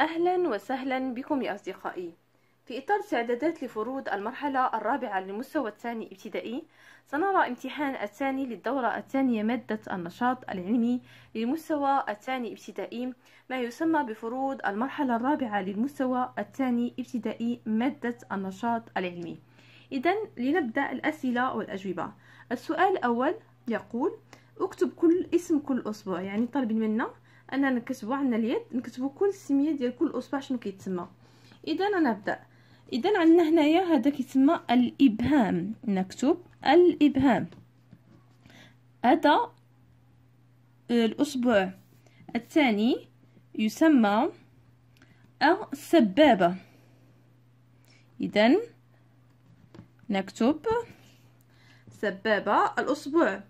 أهلا وسهلا بكم يا أصدقائي. في إطار استعدادات لفروض المرحلة الرابعة للمستوى الثاني ابتدائي، سنرى امتحان الثاني للدورة الثانية مادة النشاط العلمي للمستوى الثاني ابتدائي، ما يسمى بفروض المرحلة الرابعة للمستوى الثاني ابتدائي مادة النشاط العلمي. إذن لنبدأ الأسئلة والأجوبة. السؤال الأول يقول: اكتب كل اسم كل أسبوع. يعني طالب منا أننا نكتبو عنا اليد، نكتبو كل السمية ديال كل أسبوع شنو كيتسمى. إذا أنا نبدأ. إذا عندنا هنايا هذا كيتسمى الإبهام، نكتب الإبهام. هذا الأسبوع الثاني يسمى السبابة، إذا نكتب سبابة. الأسبوع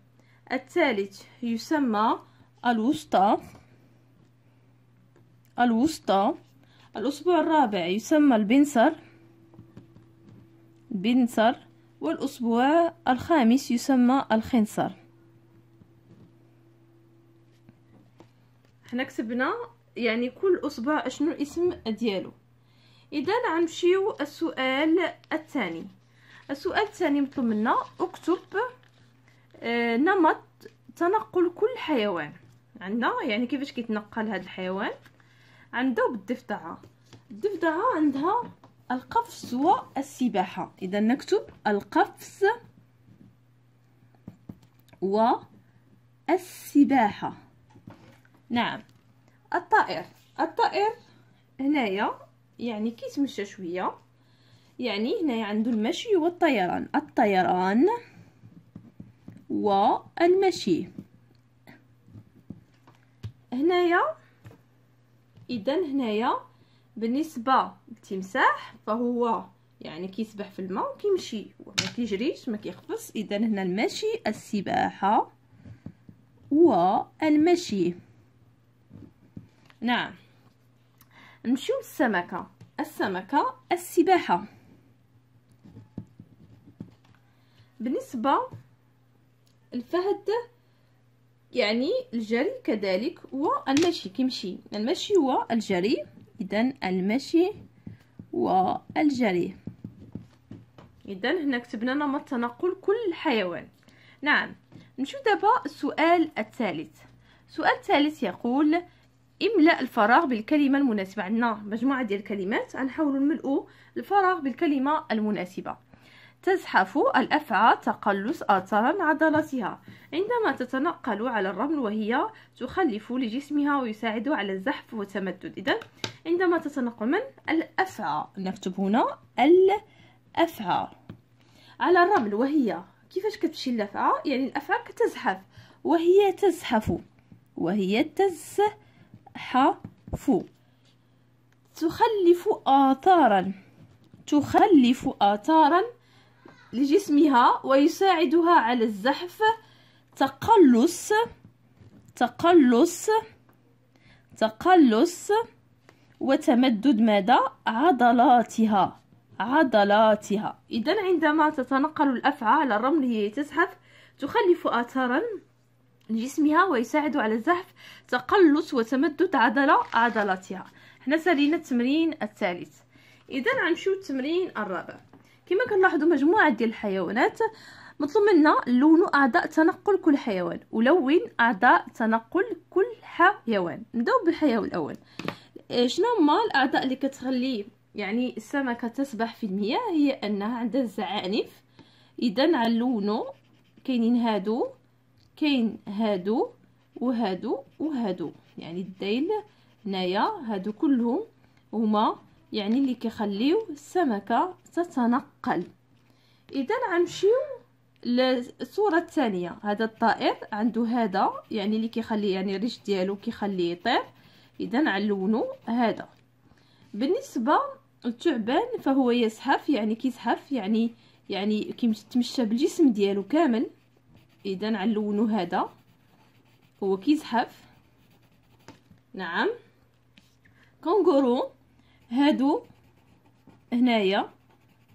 الثالث يسمى الوسطى. الأسبوع الرابع يسمى البنصر. والأسبوع الخامس يسمى الخنصر. حنا كتبنا يعني كل أسبوع شنو الاسم ديالو. إذا غنمشيو السؤال الثاني. السؤال الثاني مطلوب منا اكتب نمط تنقل كل حيوان. عندنا يعني كيفاش كيتنقل هذا الحيوان. عندو بالضفدعة، الضفدعة عندها القفز والسباحة، إذا نكتب القفز والسباحة. نعم. الطائر هنايا يعني كيتمشى شوية، يعني هنايا عندو المشي والطيران، الطيران والمشي هنايا. إذا هنايا بالنسبة للتمساح فهو يعني كيسبح في الماء وكيمشي، وما كيجريش ما كيخفص، إذا هنا المشي، السباحة والمشي. نعم. نمشيو للسمكة. السمكة السباحة. بالنسبة الفهد يعني الجري كذلك والمشي، كيمشي المشي والجري، إذا المشي والجري. إذا هنا كتبنا نمط تنقل كل حيوان. نعم. نشوف دابا السؤال الثالث. السؤال الثالث يقول: املأ الفراغ بالكلمة المناسبة. عندنا مجموعة ديال الكلمات، غنحاولوا نملؤوا الفراغ بالكلمة المناسبة. تزحف الأفعى تقلص آثارا عضلاتها عندما تتنقل على الرمل، وهي تخلف لجسمها ويساعد على الزحف والتمدد. إذا عندما تتنقل من الأفعى، نكتب هنا الأفعى على الرمل، وهي كيفاش كتمشي الأفعى؟ يعني الأفعى كتزحف، وهي تزحف تخلف آثارا لجسمها ويساعدها على الزحف، تقلص وتمدد ماذا؟ عضلاتها. إذا عندما تتنقل الأفعى على الرمل هي تزحف، تخلف آثارا لجسمها ويساعد على الزحف، تقلص وتمدد عضلاتها. حنا سالينا التمرين الثالث. إذا غنمشيو للتمرين الرابع. كما كنلاحظوا مجموعه ديال الحيوانات، مطلوب منا لونوا اعضاء تنقل كل حيوان. ولون اعضاء تنقل كل حيوان. نبداو بالحيوان الاول. شنو هما الاعضاء اللي كتخلي يعني السمكه تسبح في المياه؟ هي انها عندها الزعانف، اذا علونوا كاينين هادو، كاين هادو وهادو وهادو، يعني الديل هنايا، هادو كلهم هما يعني اللي كيخليو السمكه تتنقل. اذا غنمشيو للصوره الثانيه. هذا الطائر عنده هذا يعني اللي كيخلي يعني الريش ديالو كيخليه يطير، اذا علونو هذا. بالنسبه للثعبان فهو يزحف، يعني كيزحف يعني كيتمشى بالجسم ديالو كامل، اذا علونو هذا، هو كيزحف. نعم. كونغورو هادو هنايا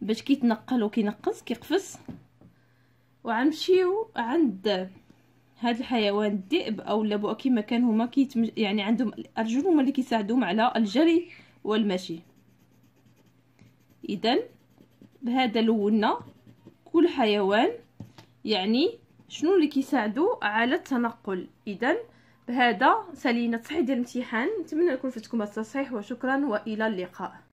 باش كيتنقل وكينقص كيقفز. وغنمشيو عند هاد الحيوان الذئب او البؤ، كما كان هما يعني عندهم الارجل هما اللي كيساعدوهم على الجري والمشي. إذن بهذا لونا كل حيوان يعني شنو اللي كيساعدو على التنقل. إذن بهذا سالينا تصحيح ديال الامتحان، نتمنى يكون فاتكم التصحيح، وشكرا والى اللقاء.